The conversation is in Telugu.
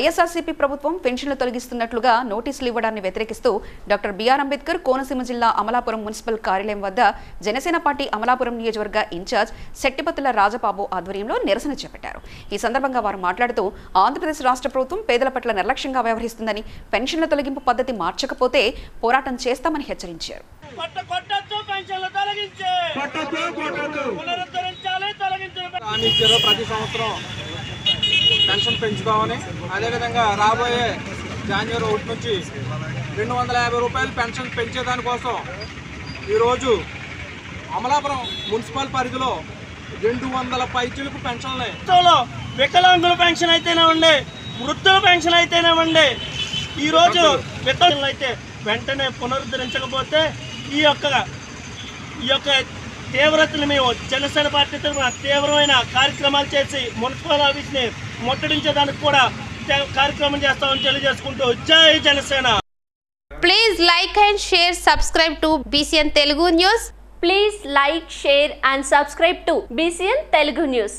YSRCP ప్రభుత్వం పెన్షన్లు తొలగిస్తున్నట్లుగా నోటీసులు ఇవ్వడాన్ని వ్యతిరేకిస్తూ డాక్టర్ బి.ఆర్. అంబేద్కర్ కోనసీమ జిల్లా అమలాపురం మున్సిపల్ కార్యాలయం వద్ద జనసేన పార్టీ అమలాపురం నియోజకవర్గ ఇన్ఛార్జ్ శెట్టిబత్తుల రాజబాబు ఆధ్వర్యంలో నిరసన చేపట్టారు. ఈ సందర్భంగా వారు మాట్లాడుతూ ఆంధ్రప్రదేశ్ రాష్ట్ర ప్రభుత్వం పేదల పట్ల నిర్లక్ష్యంగా వ్యవహరిస్తుందని, పెన్షన్ల తొలగింపు పద్ధతి మార్చకపోతే పోరాటం చేస్తామని హెచ్చరించారు. ప్రతి సంవత్సరం పెన్షన్ పెంచుతామని, అదేవిధంగా రాబోయే జనవరి 1 నుంచి ₹250 పెన్షన్ పెంచేదానికోసం ఈరోజు అమలాపురం మున్సిపల్ పరిధిలో 200 పైచీలకు పెన్షన్లు వికలాంగుల పెన్షన్ అయితేనే ఉండే, వృద్ధుల పెన్షన్ అయితేనే ఉండే, ఈరోజు వికలాంగులు అయితే వెంటనే పునరుద్ధరించకపోతే ఈ యొక్క తీవ్రతను మేము జనసేన పార్టీ తరఫున తీవ్రమైన కార్యక్రమాలు చేసి మున్సిపల్ ఆఫీస్ని ముట్టడించడానికి కూడా కార్యక్రమం చేస్తామని తెలియజేసుకుంటూ జై Janasena. Please like and share, subscribe to BCN Telugu News.